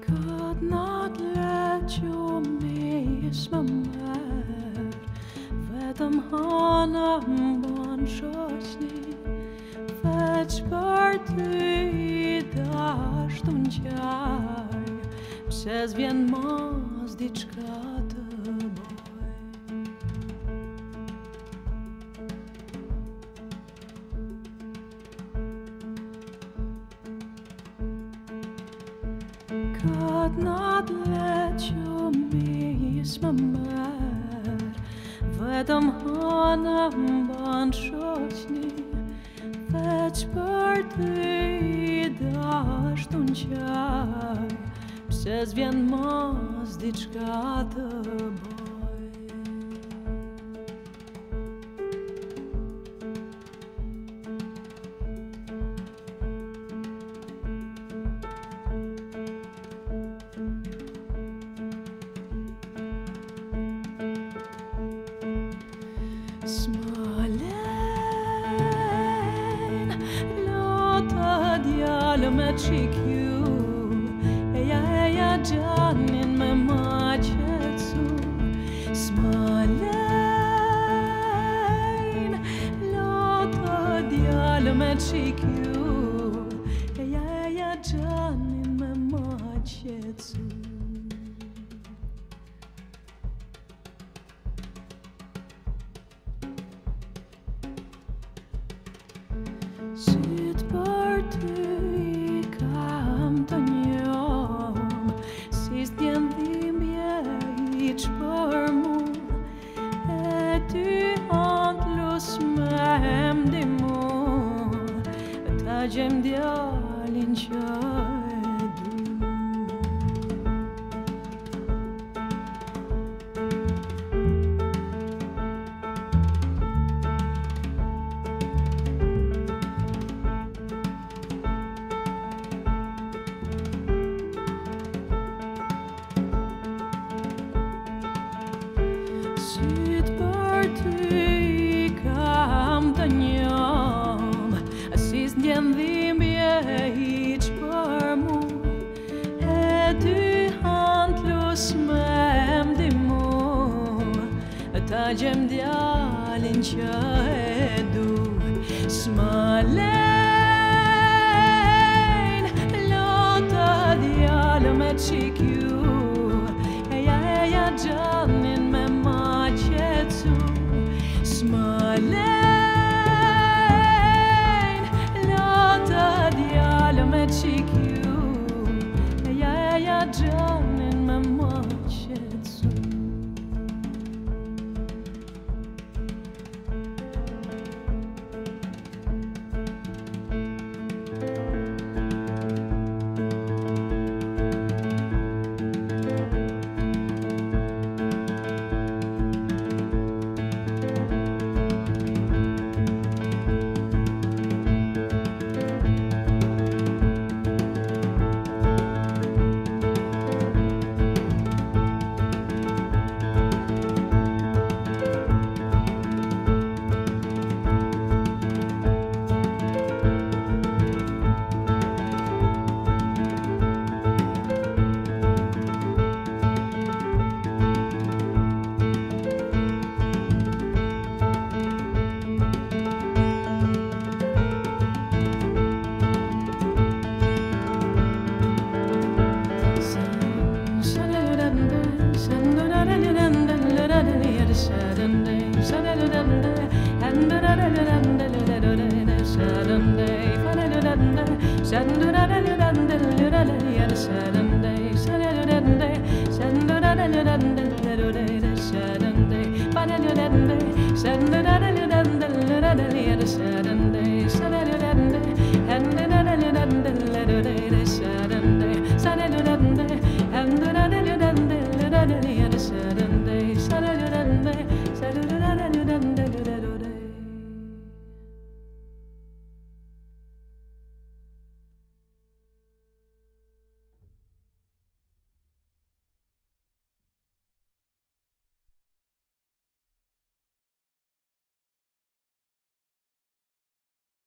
Could not let your miss my mind. Vetëm hana mban shoqni, veç për ty I dashtu ngjaj, pse s'vjen mas diçka të boj. Could not let you miss my mind. Vetëm hana mban shoqni, veç për ty I dashtu ngjaj, pse s'vjen mas diçka të boj. Smalen, lota djalë me qikju, eja gjanin me ma qetsu. Smalen, lota djalë me qikju, eja gjanin me ma qetsu. Ty kam të njom, si s'tjen dhimbje I që për mu, e ty antlus me mdimu, ta gjem djalin që e du. Sytë për ty kam të njom, si s'ndjen dhimbje hiç për mu, e ty antlus me mdimu, ta gjem djalin që e du. Smalen, lota djalë me qikju, eja gjanin me ma qetsu. Smalen, lota djalë me qikju, eja gjanin me ma qetsu. Saturday,